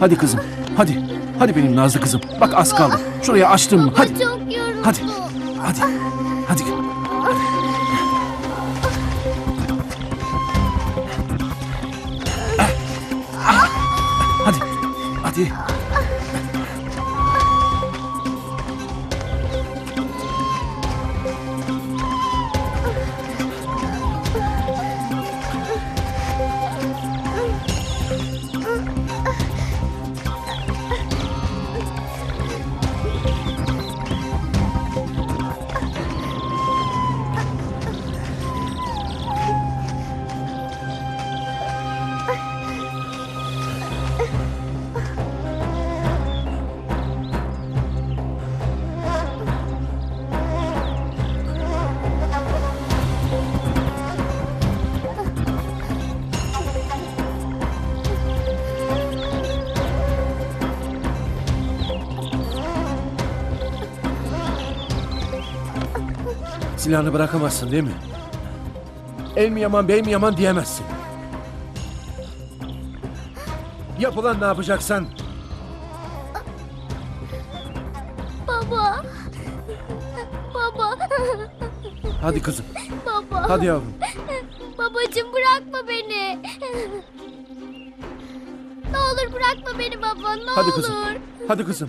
Hadi kızım, hadi. Hadi benim Nazlı kızım. Bak az kaldı. Şuraya açtım mı? Hadi. Hadi. Hadi. Hadi. Hadi. Hadi. Silahını bırakamazsın değil mi? El mi yaman, bey mi yaman diyemezsin. Yapılan ne yapacaksan? Baba. Baba. Hadi kızım. Baba. Hadi yavrum. Babacığım bırakma beni. Ne olur bırakma beni baba, ne hadi olur. Kızım. Hadi kızım.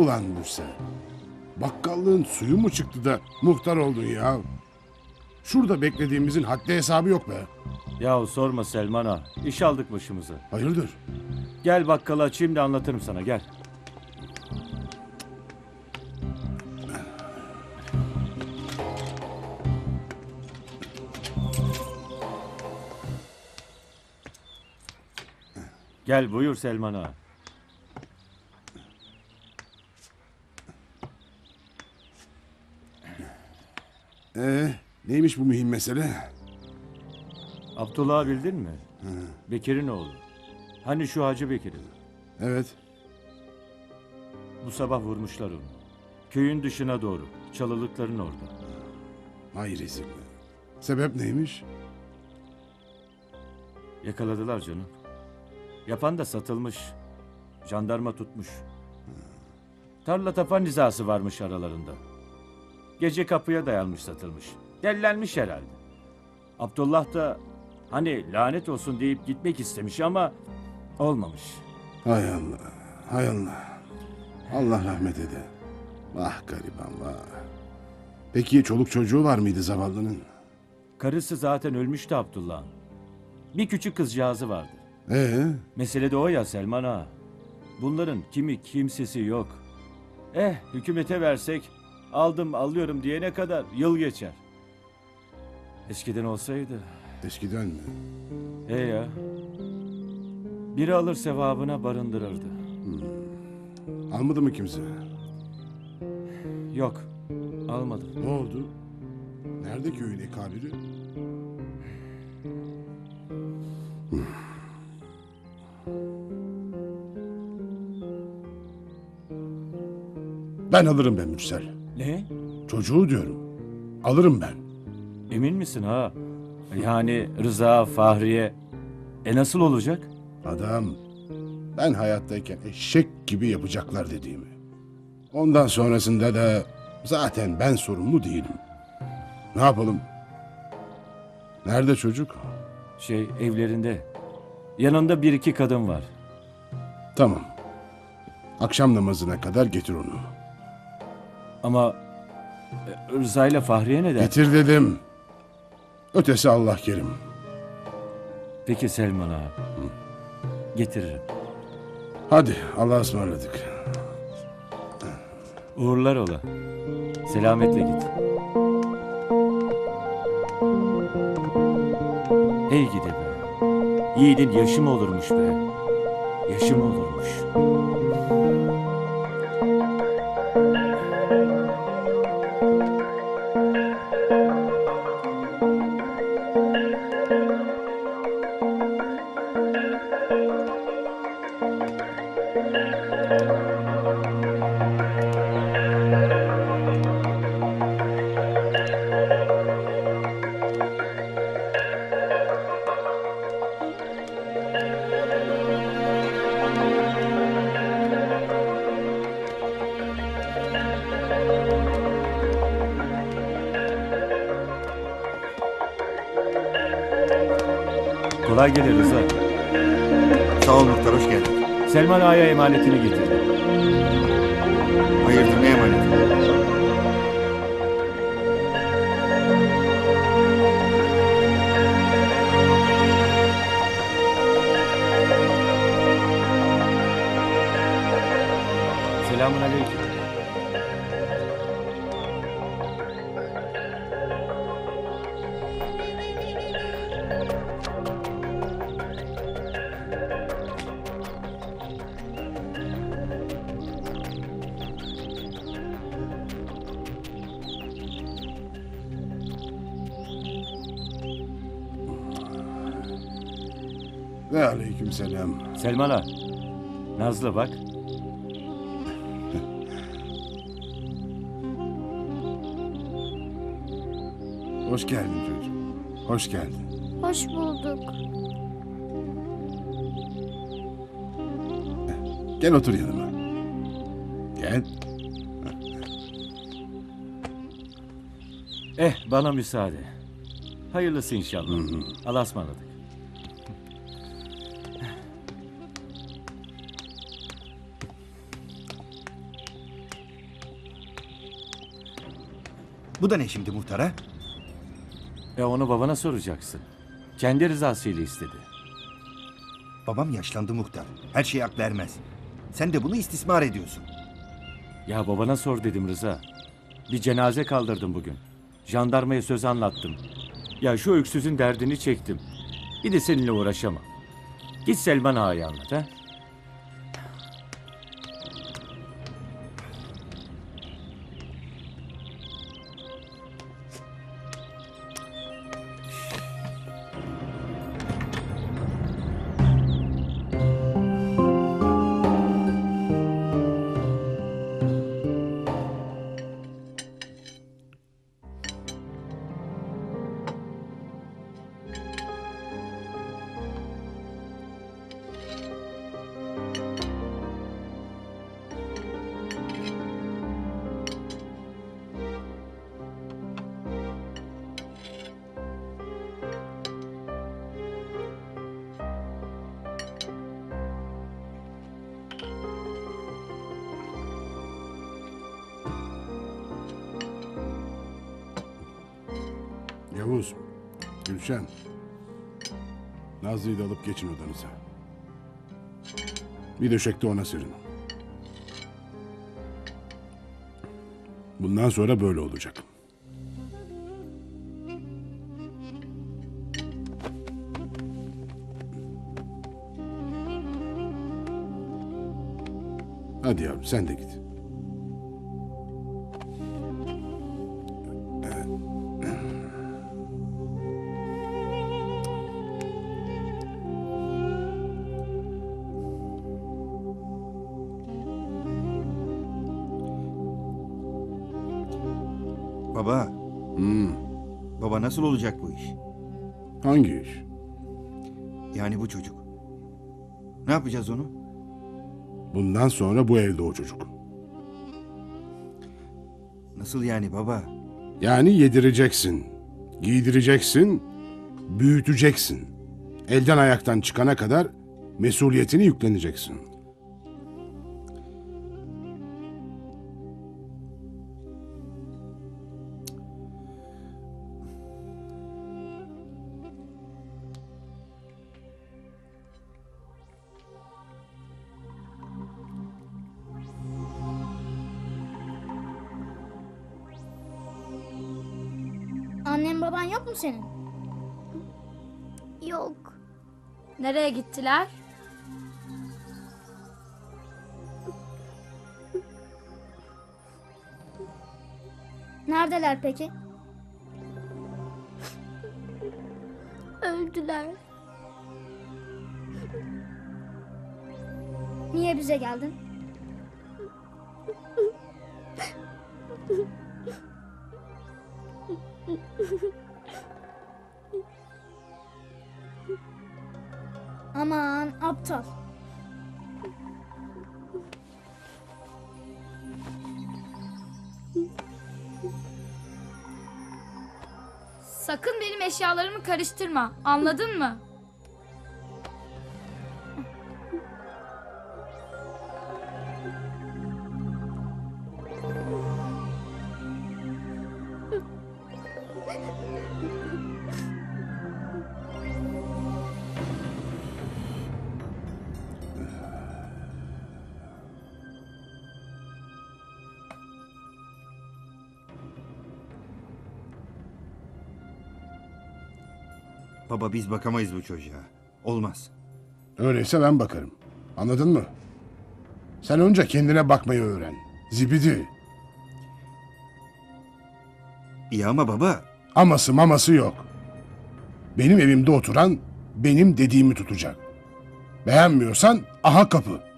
Ulan Mürsel, bakkallığın suyu mu çıktı da muhtar oldun ya? Şurada beklediğimizin haddi hesabı yok be. Yahu sorma Selman Ağa, iş aldık başımıza. Hayırdır? Gel bakkalı açayım da anlatırım sana, gel. Gel buyur Selman Ağa. Neymiş bu mühim mesele? Abdullah'ı bildin mi? Bekir'in oğlu. Hani şu Hacı Bekir'in? Evet. Bu sabah vurmuşlar onu. Köyün dışına doğru. Çalılıkların orada. Hayır rezil. Sebep neymiş? Yakaladılar canım. Yapan da satılmış. Jandarma tutmuş. Tarla tapan nizası varmış aralarında. Gece kapıya dayanmış satılmış. Dellenmiş herhalde. Abdullah da hani lanet olsun deyip gitmek istemiş ama olmamış. Hay Allah, hay Allah. Allah rahmet ede. Vah gariban vah. Peki çoluk çocuğu var mıydı zavallının? Karısı zaten ölmüştü Abdullah'ın. Bir küçük kızcağızı vardı. Mesele de o ya Selman Ağa. Bunların kimi kimsesi yok. Hükümete versek aldım alıyorum diyene kadar yıl geçer. Eskiden olsaydı. Eskiden mi? Ya. Biri alır sevabına barındırırdı. Almadı mı kimse? Yok. Almadı. Ne oldu? Nerede ki öyle kabiri? Ben alırım ben Mürsel. Ne? Çocuğu diyorum. Alırım ben. Emin misin ha? Yani Rıza, Fahriye... nasıl olacak? Adam, ben hayattayken eşek gibi yapacaklar dediğimi. Ondan sonrasında da zaten ben sorumlu değilim. Ne yapalım? Nerede çocuk? Evlerinde. Yanında bir iki kadın var. Tamam. Akşam namazına kadar getir onu. Ama Rıza ile Fahriye ne der? Getir dedim. Ötesi Allah kerim. Peki Selman Ağa. Getiririm. Hadi Allah'a ısmarladık. Uğurlar ola. Selametle git. Hey gidi be. Yiğidin yaşı mı olurmuş be? Yaşı mı olurmuş? Kolay gelir Rıza. Sağ ol muhtar, hoş geldin. Selman Ağa'ya emanetini getirdim. Hayırdır, ne emaneti? Selamünaleyküm. Ve aleykümselam. Selman Ağa, Nazlı bak. Hoş geldin çocuğum. Hoş geldin. Hoş bulduk. Gel otur yanıma. Gel. Bana müsaade. Hayırlısı inşallah. Allah'a ısmarladık. Bu da ne şimdi muhtara? Onu babana soracaksın. Kendi rızasıyla istedi. Babam yaşlandı muhtar. Her şeye aklı ermez. Sen de bunu istismar ediyorsun. Babana sor dedim Rıza. Bir cenaze kaldırdım bugün. Jandarmaya söz anlattım. Şu öksüzün derdini çektim. Bir de seninle uğraşamam. Git Selman Ağa'ya anlat ha. Yavuz, Gülşen, Nazlı'yı da alıp geçin odanıza. Bir döşekte ona serin. Bundan sonra böyle olacak. Hadi yavrum, sen de git. Baba. Baba, nasıl olacak bu iş? Hangi iş? Bu çocuk. Ne yapacağız onu? Bundan sonra bu evde o çocuk. Nasıl baba? Yedireceksin, giydireceksin, büyüteceksin. Elden ayaktan çıkana kadar mesuliyetini yükleneceksin. Annen baban yok mu senin? Yok. Nereye gittiler? Neredeler peki? Öldüler. Niye bize geldin? Aman aptal. Sakın benim eşyalarımı karıştırma. Anladın mı? Baba, biz bakamayız bu çocuğa. Olmaz. Öyleyse ben bakarım. Anladın mı? Sen önce kendine bakmayı öğren. Zibidi. İyi ama baba. Aması maması yok. Benim evimde oturan benim dediğimi tutacak. Beğenmiyorsan aha kapı.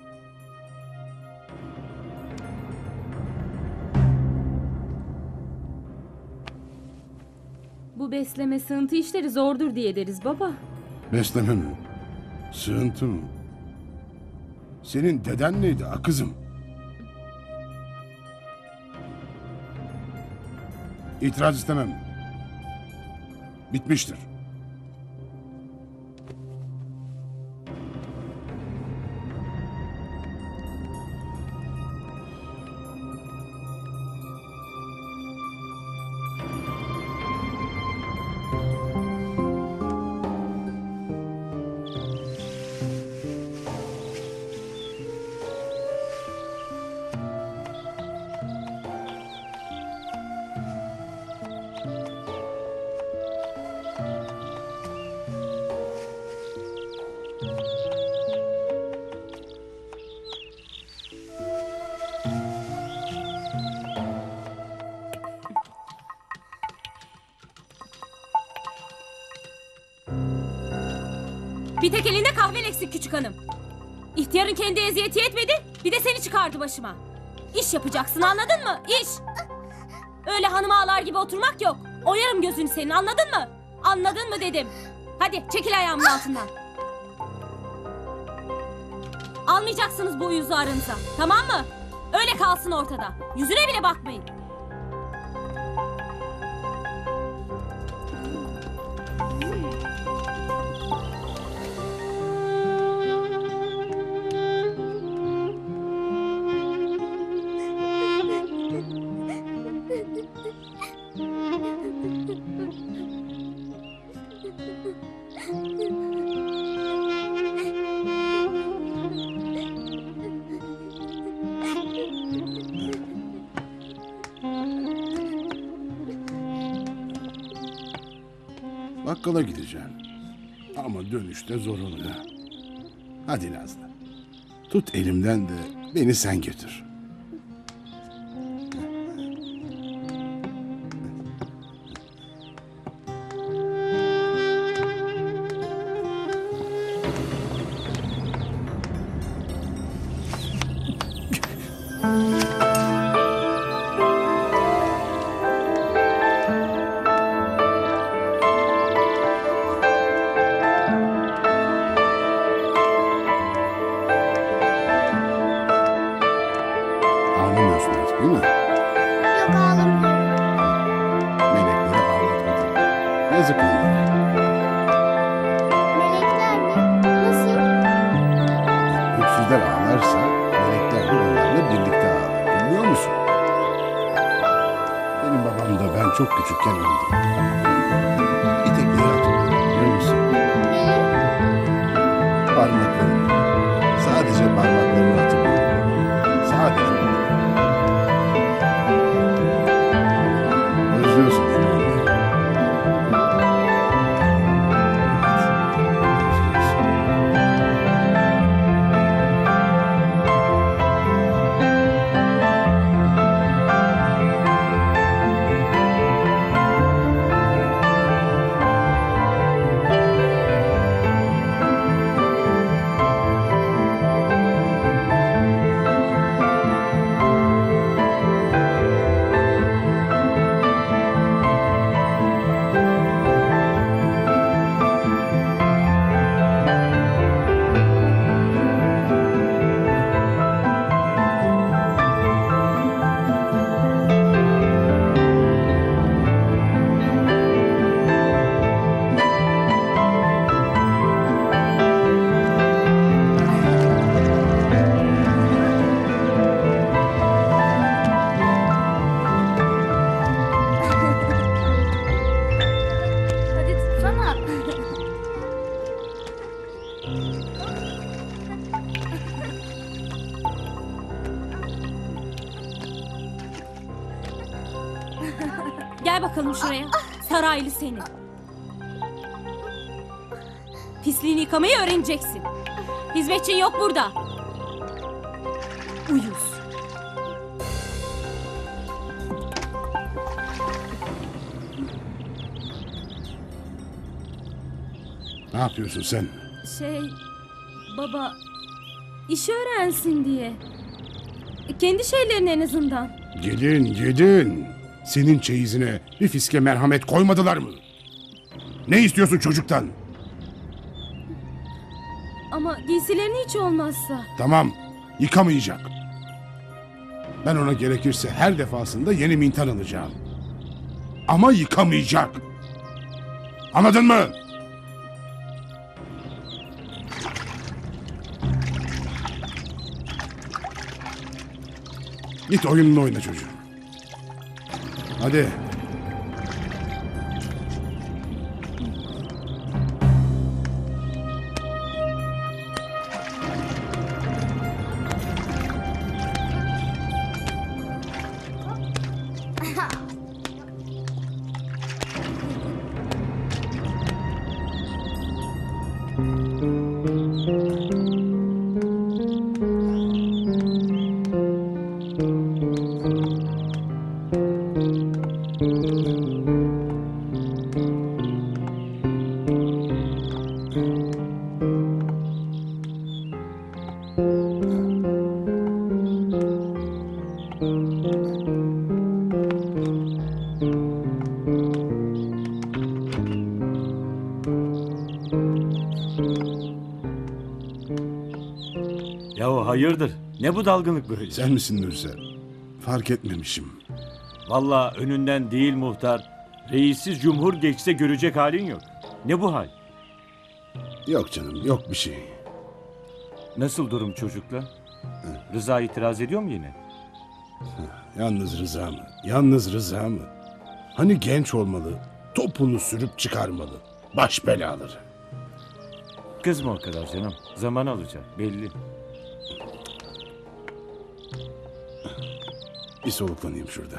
Besleme, sığıntı işleri zordur diye deriz baba. Besleme mi? Sığıntı mı? Senin deden neydi kızım? İtiraz istemem. Bitmiştir. Bir tek elinde kahven eksik küçük hanım. İhtiyarın kendi eziyeti yetmedi, bir de seni çıkardı başıma. İş yapacaksın, anladın mı? İş! Öyle hanıma ağlar gibi oturmak yok. Oyarım gözünü senin, anladın mı? Anladın mı dedim. Hadi çekil ayağımın altından. Almayacaksınız bu uyuzu aranıza, tamam mı? Öyle kalsın ortada. Yüzüne bile bakmayın. Bakkala gideceğim. Ama dönüşte zorunlu. Hadi Nazlı. Tut elimden de beni sen götür. Şuraya. Saraylı seni. Pisliğini yıkamayı öğreneceksin. Hizmetçin yok burada. Uyuz. Ne yapıyorsun sen? Baba, işi öğrensin diye. Kendi şeylerin en azından. Gelin. Senin çeyizine bir fiske merhamet koymadılar mı? Ne istiyorsun çocuktan? Ama giysilerini hiç olmazsa. Tamam, yıkamayacak. Ben ona gerekirse her defasında yeni mintan alacağım. Ama yıkamayacak. Anladın mı? Git oyununu oyna çocuğum. Hadi. hayırdır? Ne bu dalgınlık böyle? Sen misin Nursel? Fark etmemişim. Vallahi önünden değil muhtar. Reissiz cumhur geçse görecek halin yok. Ne bu hal? Yok canım, yok bir şey. Nasıl durum çocukla? Hı. Rıza itiraz ediyor mu yine? Yalnız Rıza mı? Yalnız Rıza mı? Hani genç olmalı, topunu sürüp çıkarmalı. Baş belaları. Kızma o kadar canım. Zaman alacak, belli. Bir soluklanayım şurada.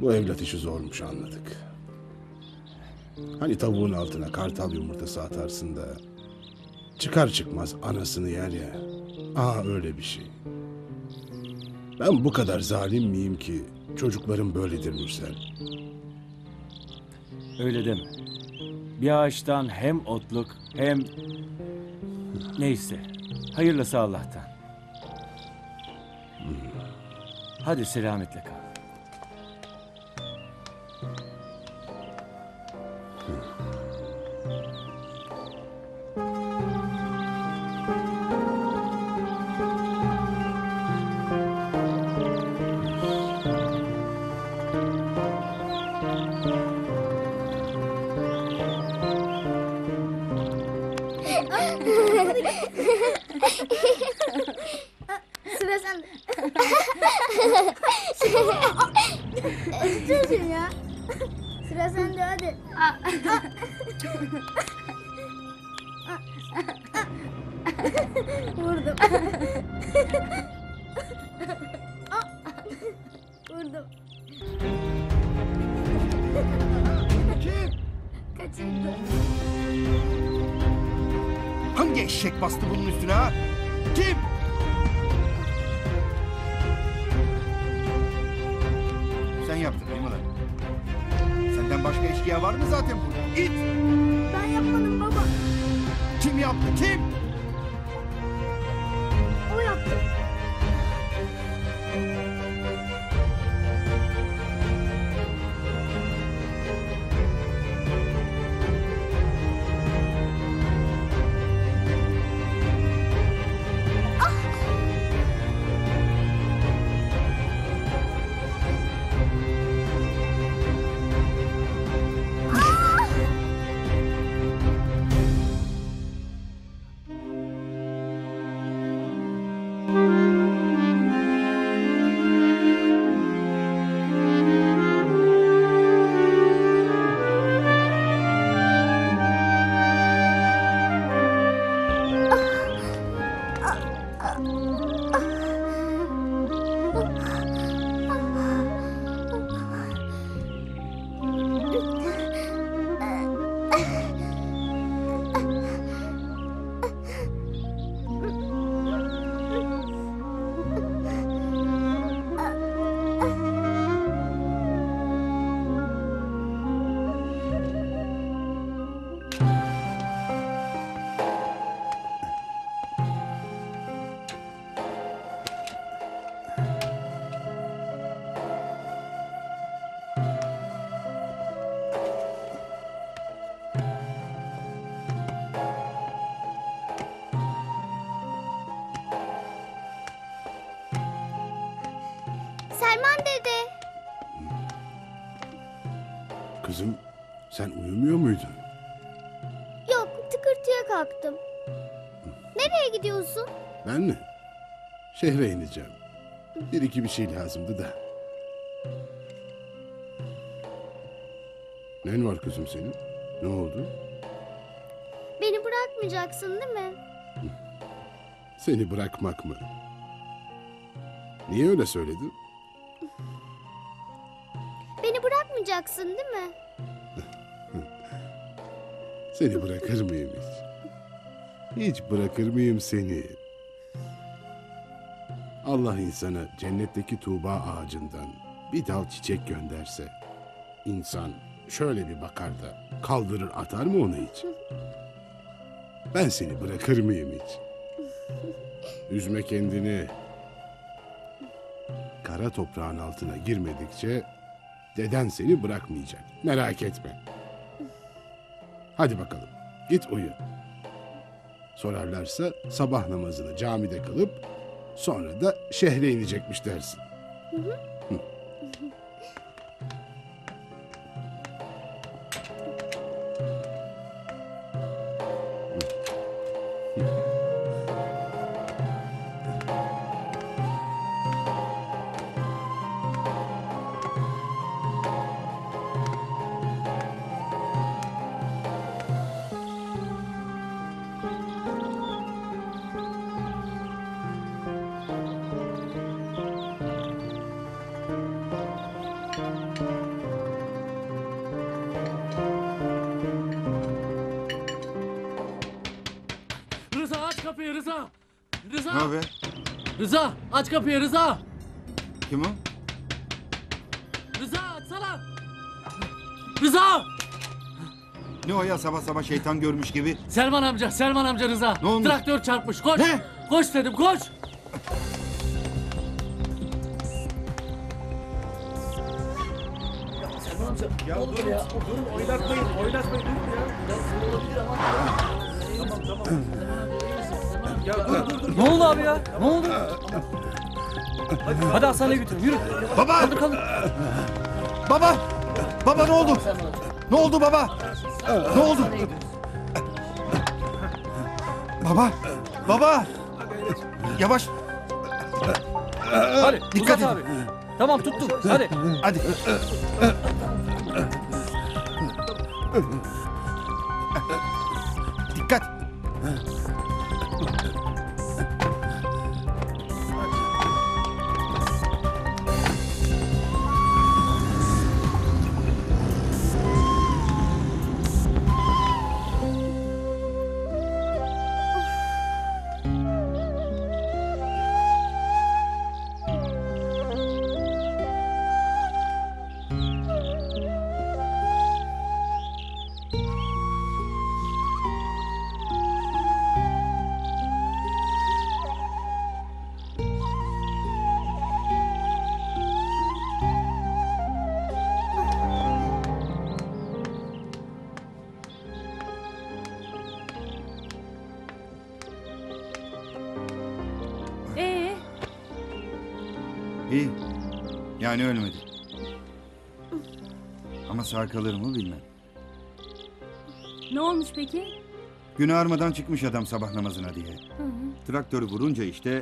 Bu evlat işi zormuş, anladık. Hani tavuğun altına kartal yumurtası atarsın da çıkar çıkmaz anasını yer ya. Aa, öyle bir şey. Ben bu kadar zalim miyim ki çocuklarım böyledir Mürsel? Öyle deme. Bir ağaçtan hem otluk hem... Neyse. Hayırlısı Allah'tan. Hadi selametle kal. Kızım, sen uyumuyor muydun? Yok, tıkırtıya kalktım. Nereye gidiyorsun? Ben mi? Şehre ineceğim. Bir iki bir şey lazımdı da. Neyin var kızım senin? Ne oldu? Beni bırakmayacaksın değil mi? Seni bırakmak mı? Niye öyle söyledin? Beni bırakmayacaksın değil mi? Seni bırakır mıyım hiç? Hiç bırakır mıyım seni? Allah insana cennetteki Tuğba ağacından bir dal çiçek gönderse, insan şöyle bir bakar da kaldırır atar mı onu hiç? Ben seni bırakır mıyım hiç? Üzme kendini. kara toprağın altına girmedikçe deden seni bırakmayacak. Merak etme. Hadi bakalım, git uyu. Sorarlarsa sabah namazını camide kılıp sonra da şehre inecekmiş dersin. Rıza, aç kapıyı Rıza! Kim o? Rıza, açsana! Rıza! Ne o ya, sabah sabah şeytan görmüş gibi? Selman amca Rıza! Ne olmuş? Traktör çarpmış, koş! Ne? Koş dedim, koş! Ya Selman amca, ya durun, oynatmayın, durun ya! Ya bu olabilir ama... Tamam. Ya dur. Ne oldu abi ya? Ne oldu? Hadi hastaneye götür, yürü. Baba! Kaldır. Baba! Baba ne oldu? Ne oldu baba? Ne oldu? Baba! Baba! Yavaş! Hadi dikkat edin. Abi. Tamam tuttum, hadi. Dikkat! Yani ölmedi. Ama sağ kalır mı bilmem. Ne olmuş peki? Gün ağarmadan çıkmış adam sabah namazına diye. Traktörü vurunca işte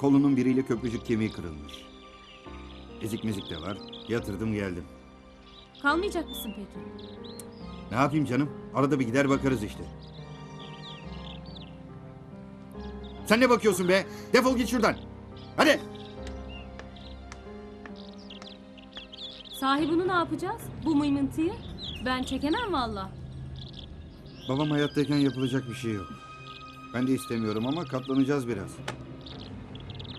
kolunun biriyle köprücük kemiği kırılmış. Ezik mezik de var. Yatırdım geldim. Kalmayacak mısın peki? Ne yapayım canım? Arada bir gider bakarız işte. Sen ne bakıyorsun be? Defol git şuradan. Hadi. Sahi bunu ne yapacağız? Bu mıymıntıyı? Ben çekemem valla. Babam hayattayken yapılacak bir şey yok. Ben de istemiyorum ama katlanacağız biraz.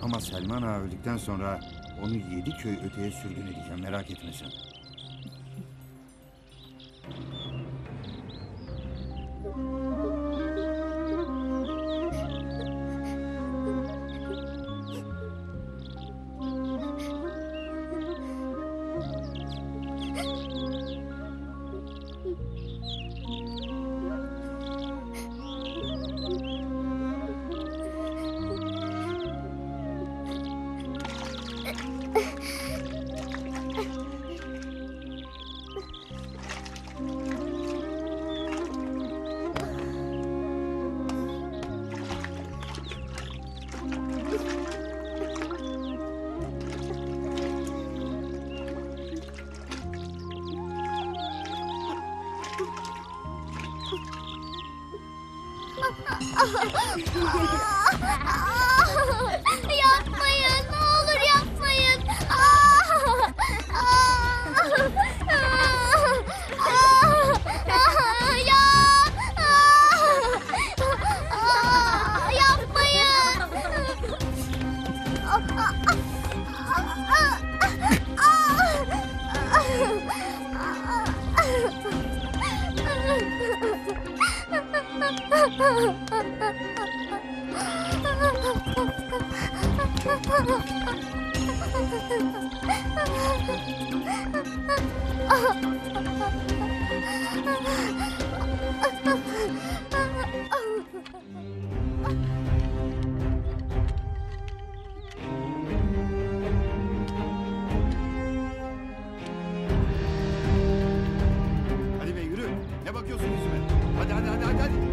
Ama Selman Ağa öldükten sonra onu 7 köy öteye sürgün edeceğim, merak etme sen. Yapmayın, ne olur yapmayın. Yapmayın. Hadi be yürü. Ne bakıyorsun yüzüme? Hadi hadi hadi hadi. Hadi.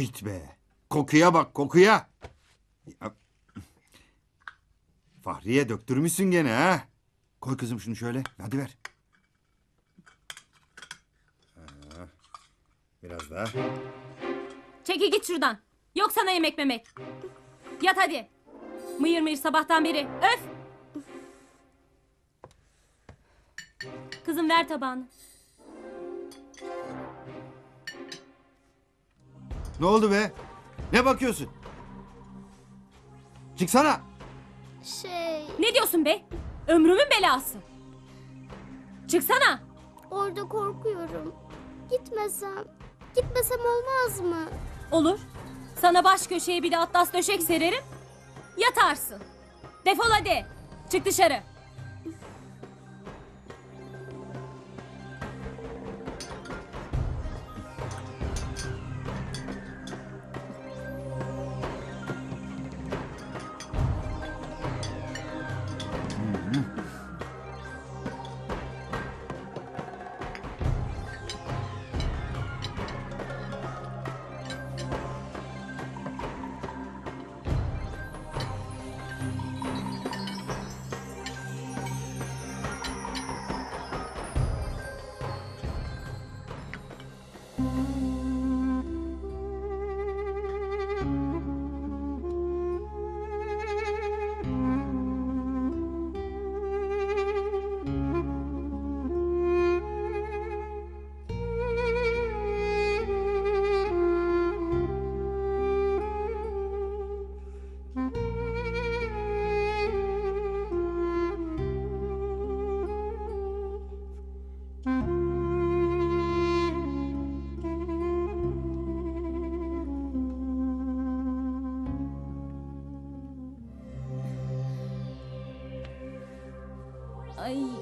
Eğit be. Kokuya bak kokuya. Fahriye döktürmüşsün gene ha. Koy kızım şunu şöyle. Hadi ver. Biraz daha. Çekil git şuradan. Yok sana yemek memek. Yat hadi. Mıyır mıyır sabahtan beri. Öf! Kızım ver tabağını. Ne oldu be? Ne bakıyorsun? Çıksana. Ne diyorsun be? Ömrümün belası. Çıksana. Orada korkuyorum. Gitmesem olmaz mı? Olur. Sana baş köşeye bir de atlas döşek sererim. Yatarsın. Defol hadi. Çık dışarı.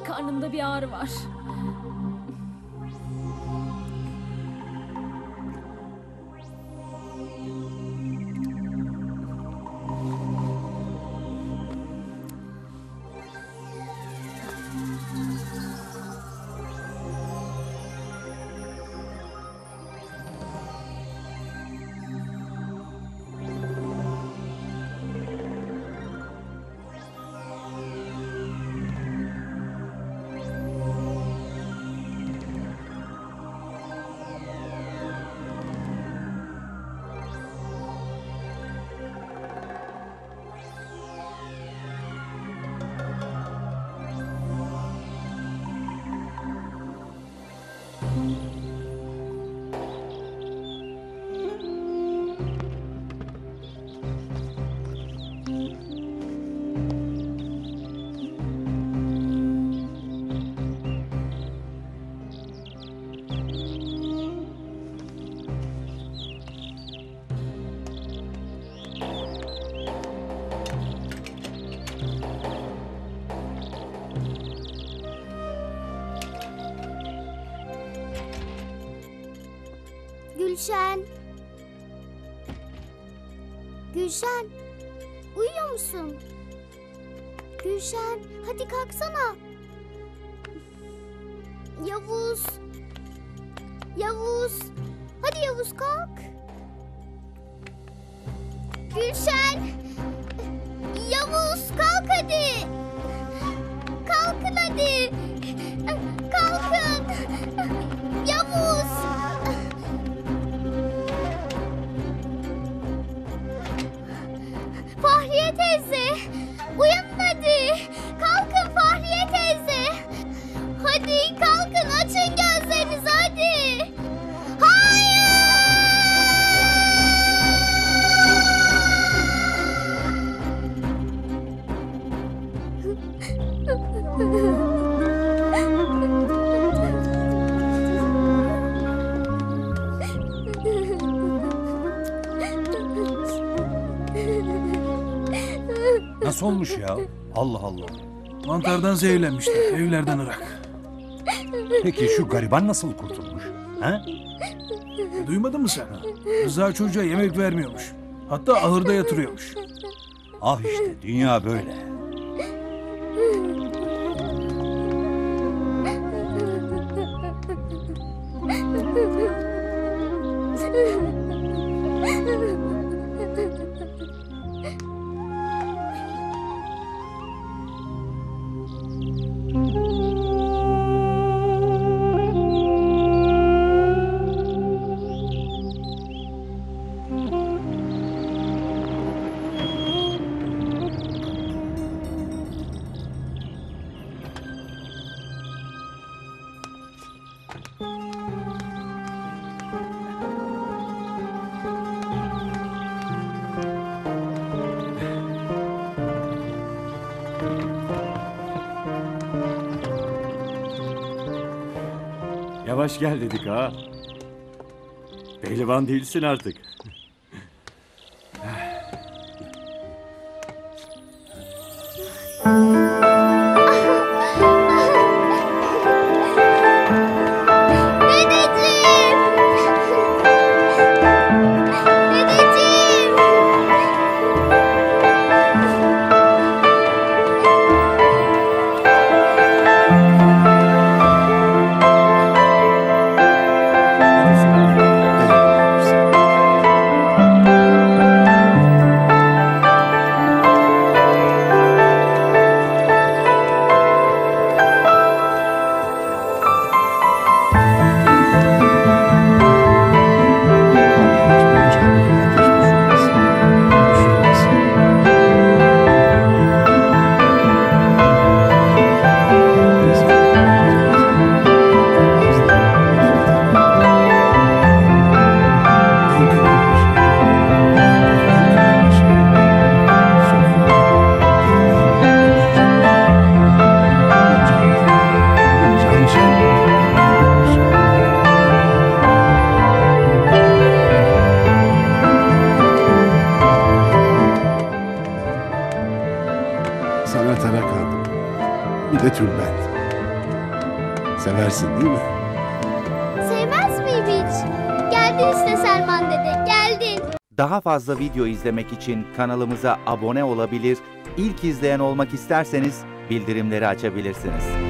Karnımda bir ağrı var. Gülşen, uyuyor musun? Gülşen, hadi kalksana. Yavuz, hadi Yavuz kalk. Gülşen, Yavuz kalk hadi. Kalkın hadi. Kalkın. Yavuz. Fahriye teyze, uyanın hadi. Kalkın Fahriye teyze. Hadi kalkın, açın gözlerinizi hadi. Hayır! Nasıl olmuş ya? Allah Allah. Mantardan zehirlenmişler, evlerden ırak. Peki şu gariban nasıl kurtulmuş? Ha? Duymadın mı sen? Rıza çocuğa yemek vermiyormuş. Hatta ahırda yatırıyormuş. Ah işte dünya böyle. yavaş gel dedik ha. Pehlivan değilsin artık. Fazla video izlemek için kanalımıza abone olabilir, ilk izleyen olmak isterseniz bildirimleri açabilirsiniz.